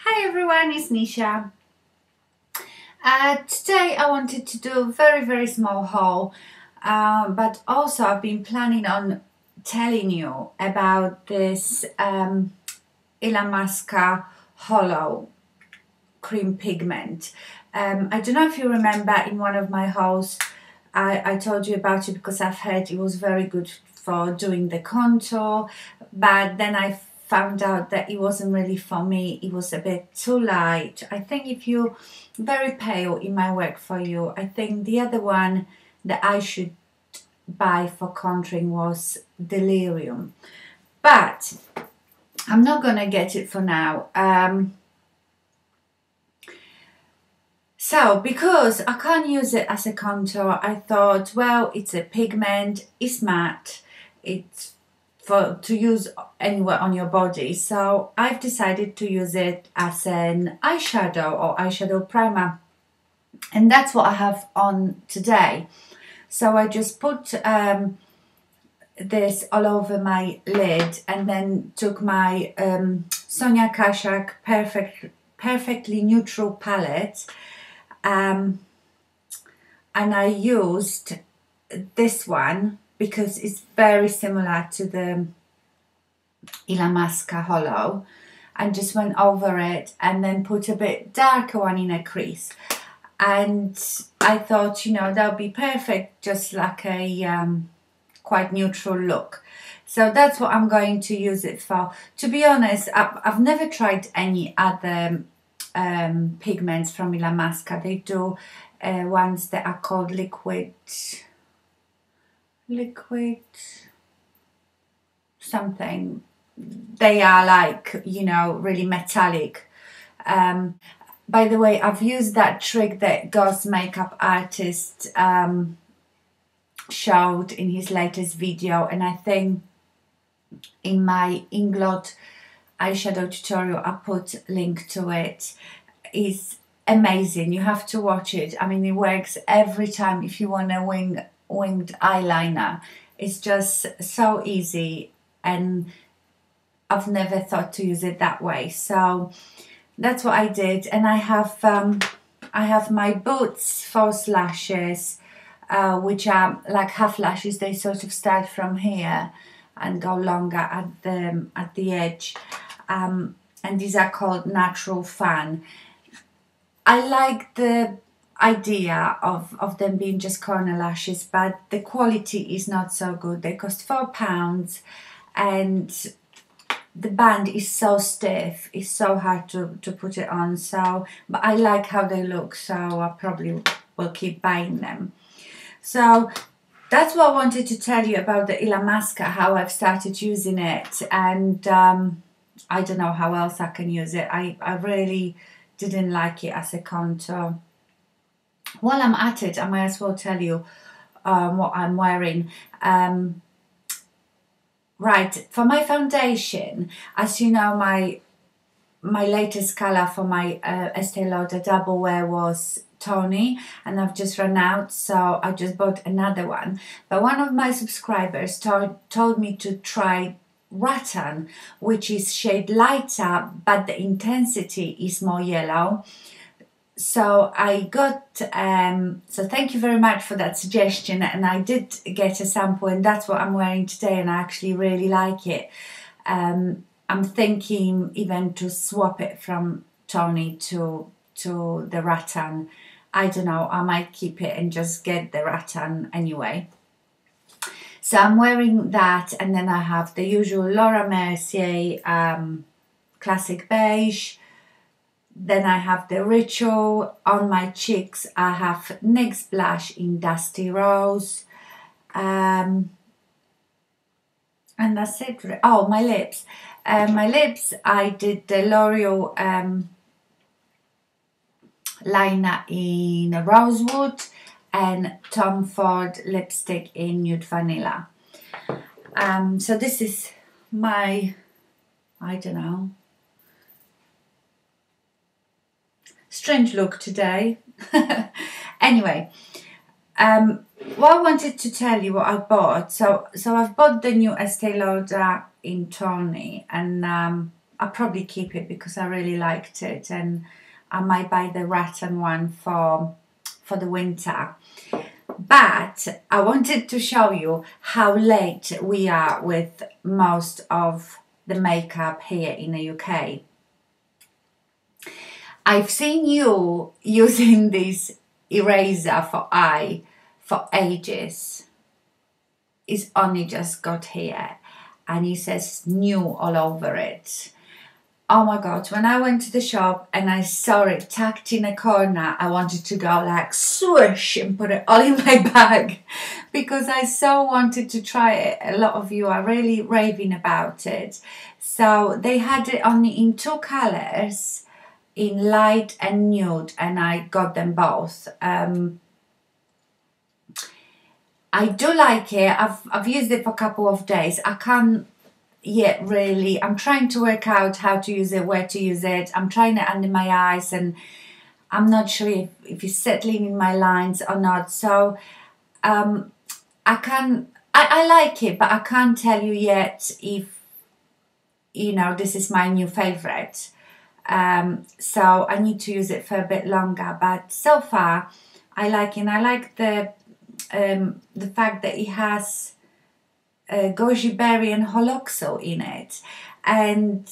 Hi everyone, it's Nisha. Today I wanted to do a very small haul, but also I've been planning on telling you about this Illamasqua Holo cream pigment. I don't know if you remember in one of my hauls I told you about it because I've heard it was very good for doing the contour, but then I found out that it wasn't really for me. It was a bit too light. I think if you're very pale, it might work for you. I think the other one that I should buy for contouring was Delirium, but I'm not gonna get it for now. So because I can't use it as a contour, I thought, well, it's a pigment, it's matte, it's for to use anywhere on your body. So I've decided to use it as an eyeshadow or eyeshadow primer, and that's what I have on today. So I just put this all over my lid, and then took my Sonia Kashuk perfectly neutral palette, and I used this one because it's very similar to the Illamasqua Holo, and just went over it and then put a bit darker one in a crease. And I thought, you know, that'll be perfect, just like a quite neutral look. So that's what I'm going to use it for. To be honest, I've never tried any other pigments from Illamasqua. They do ones that are called liquid something. They are like, you know, really metallic. By the way, I've used that trick that Goss makeup artist showed in his latest video, and I think in my Inglot eyeshadow tutorial I put a link to it. It's amazing, you have to watch it. I mean, it works every time if you want a winged eyeliner. It's just so easy, and I've never thought to use it that way. So that's what I did, and I have my Boots false lashes, which are like half lashes. They sort of start from here and go longer at the edge, and these are called Natural Fan. I like the idea of them being just corner lashes, but the quality is not so good. They cost £4, and the band is so stiff, it's so hard to put it on. So, but I like how they look, so I probably will keep buying them. So that's what I wanted to tell you about the Illamasqua, how I've started using it, and I don't know how else I can use it. I really didn't like it as a contour. While I'm at it, I might as well tell you what I'm wearing. Right, for my foundation, as you know, my latest colour for my Estee Lauder Double Wear was Tawny, and I've just run out, so I just bought another one. But one of my subscribers told me to try Rattan, which is shade lighter, but the intensity is more yellow. So I got, so thank you very much for that suggestion, and I did get a sample, and that's what I'm wearing today, and I actually really like it. I'm thinking even to swap it from Tawny to the Rattan. I don't know, I might keep it and just get the Rattan anyway. So I'm wearing that, and then I have the usual Laura Mercier Classic Beige. Then I have the Ritual. On my cheeks I have NYX Blush in Dusty Rose, and that's it. Oh, my lips. I did the L'Oreal liner in Rosewood, and Tom Ford lipstick in Nude Vanilla. So this is my, I don't know, strange look today. Anyway, Well, I wanted to tell you what I bought. So I've bought the new Estee Lauder in Tawny, and I'll probably keep it because I really liked it, and I might buy the rattan one for the winter. But I wanted to show you how late we are with most of the makeup here in the UK. I've seen you using this eraser for eye for ages. It's only just got here and it says new all over it. Oh my God, when I went to the shop and I saw it tucked in a corner, I wanted to go like swoosh and put it all in my bag because I so wanted to try it. A lot of you are really raving about it. So they had it only in two colors, in light and nude, and I got them both. I do like it. I've used it for a couple of days. I can't yet really, I'm trying to work out how to use it, where to use it. I'm trying it under my eyes and I'm not sure if it's settling in my lines or not. So I like it, but I can't tell you yet if, you know, this is my new favorite. So I need to use it for a bit longer, but so far I like it. And I like the fact that it has goji berry and Holoxyl in it. And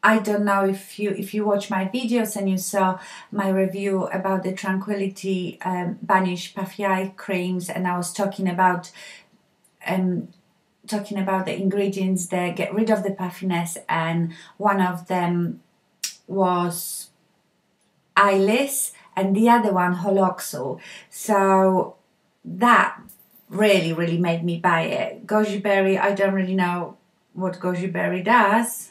I don't know if you watch my videos and you saw my review about the Tranquility Banish Puffy Eye Creams, and I was talking about the ingredients that get rid of the puffiness, and one of them was eyeless and the other one Holoxyl. So that really made me buy it. Goji berry, I don't really know what goji berry does.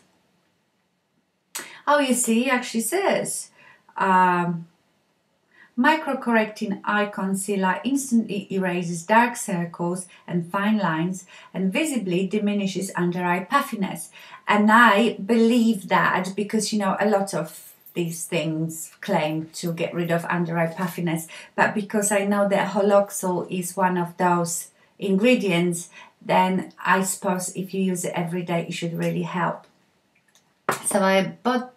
Oh, you see, it actually says micro correcting eye concealer instantly erases dark circles and fine lines and visibly diminishes under eye puffiness. And I believe that because, you know, a lot of these things claim to get rid of under eye puffiness, but because I know that Holoxyl is one of those ingredients, then I suppose if you use it every day, it should really help. So I bought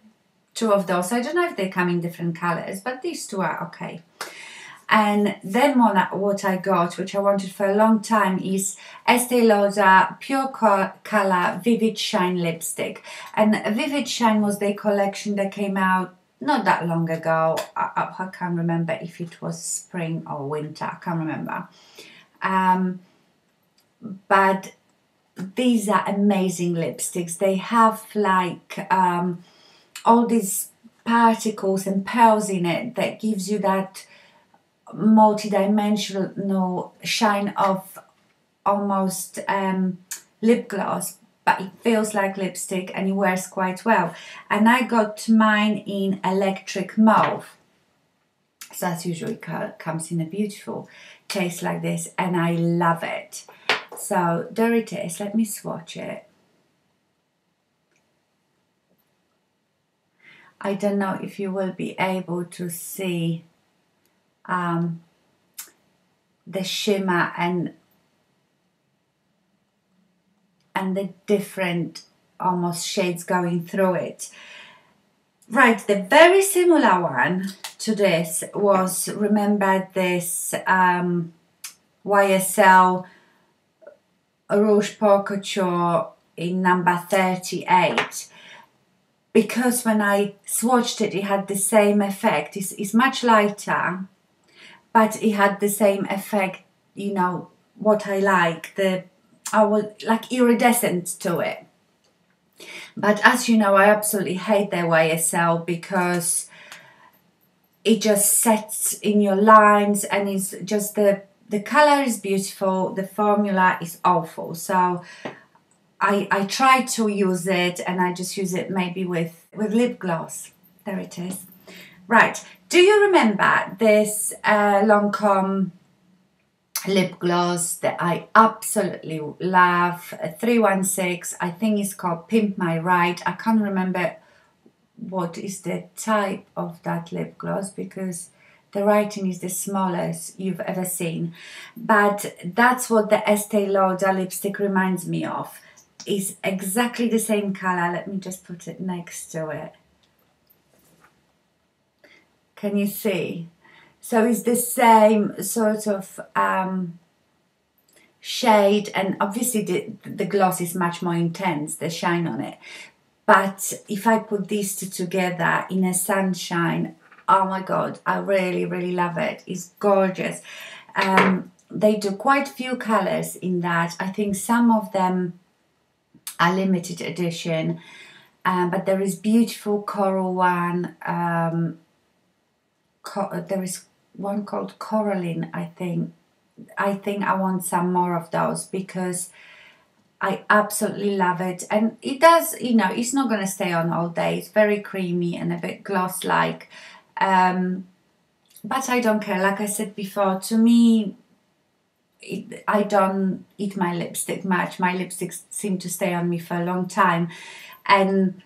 two of those. I don't know if they come in different colors, but these two are okay. And then what I got, which I wanted for a long time, is Estee Lauder Pure Color Vivid Shine Lipstick. And Vivid Shine was their collection that came out not that long ago. I can't remember if it was spring or winter. I can't remember. But these are amazing lipsticks. They have like all these particles and pearls in it that gives you that multi-dimensional shine of almost lip gloss, but it feels like lipstick and it wears quite well. And I got mine in electric mauve, so that's usually comes in a beautiful case like this, and I love it. So there it is, let me swatch it. I don't know if you will be able to see the shimmer and the different almost shades going through it. Right, the very similar one to this was, remember this YSL Rouge Pour Couture in number 38. Because when I swatched it, it had the same effect. It's much lighter, but it had the same effect, you know, what I like. I was like iridescent to it. But as you know, I absolutely hate their YSL because it just sets in your lines, and it's just the colour is beautiful, the formula is awful. So I try to use it, and I just use it maybe with lip gloss. There it is. Right, do you remember this Lancome lip gloss that I absolutely love, 316, I think it's called Pimp My Ride. I can't remember what is the type of that lip gloss because The writing is the smallest you've ever seen. But that's what the Estee Lauder lipstick reminds me of. It's exactly the same color. Let me just put it next to it. Can you see? So it's the same sort of shade, and obviously the gloss is much more intense, the shine on it. But if I put these two together in a sunshine, oh my God, I really, really love it. It's gorgeous. They do quite few colors in that. I think some of them are limited edition, but there is beautiful coral one. There is one called Coraline, I think. I want some more of those because I absolutely love it. And it does, you know, it's not going to stay on all day. It's very creamy and a bit gloss-like. But I don't care. Like I said before, to me, I don't eat my lipstick much. My lipsticks seem to stay on me for a long time. And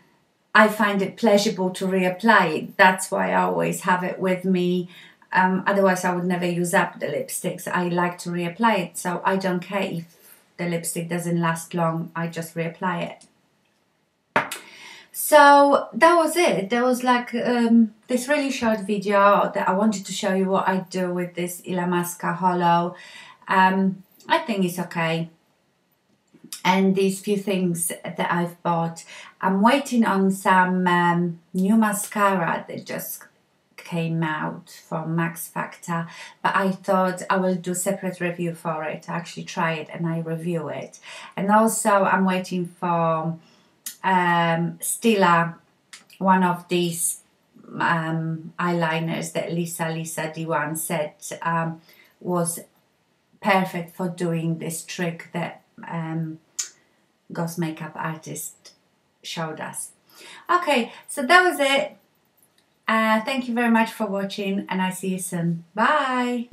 I find it pleasurable to reapply it. That's why I always have it with me. Otherwise, I would never use up the lipsticks. I like to reapply it, so I don't care if the lipstick doesn't last long. I just reapply it. So that was it. There was like this really short video that I wanted to show you what I do with this Illamasqua Holo. I think it's okay. And these few things that I've bought. I'm waiting on some new mascara that just came out from Max Factor, but I thought I will do separate review for it. I actually try it and I review it. And also I'm waiting for Stila, one of these eyeliners that Lisa Diwan said was perfect for doing this trick that Goss makeup artist showed us. Okay, so that was it. Thank you very much for watching, and I see you soon. Bye!